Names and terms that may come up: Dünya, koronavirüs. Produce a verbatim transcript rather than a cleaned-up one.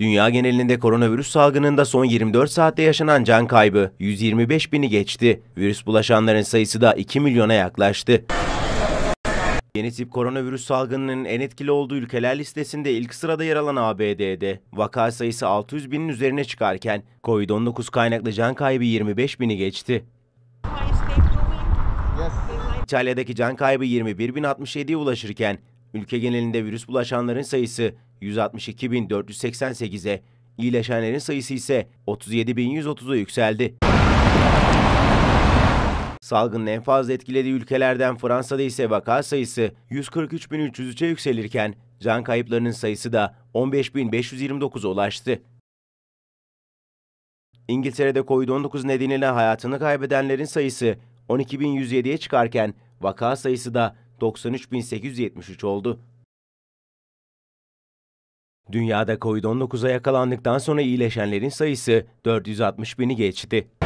Dünya genelinde koronavirüs salgınında son yirmi dört saatte yaşanan can kaybı yüz yirmi beş bini geçti. Virüs bulaşanların sayısı da iki milyona yaklaştı. Yeni tip koronavirüs salgınının en etkili olduğu ülkeler listesinde ilk sırada yer alan A B D'de vaka sayısı altı yüz binin üzerine çıkarken Covid on dokuz kaynaklı can kaybı yirmi beş bini geçti. İtalya'daki can kaybı yirmi bir bin altmış yediye ulaşırken ülke genelinde virüs bulaşanların sayısı yüz altmış iki bin dört yüz seksen sekize, iyileşenlerin sayısı ise otuz yedi bin yüz otuza yükseldi. Salgının en fazla etkilediği ülkelerden Fransa'da ise vaka sayısı yüz kırk üç bin üç yüz üçe yükselirken can kayıplarının sayısı da on beş bin beş yüz yirmi dokuza ulaştı. İngiltere'de Covid on dokuz nedeniyle hayatını kaybedenlerin sayısı on iki bin yüz yediye çıkarken vaka sayısı da doksan üç bin sekiz yüz yetmiş üç oldu. Dünyada Covid on dokuza yakalandıktan sonra iyileşenlerin sayısı dört yüz altmış bini geçti.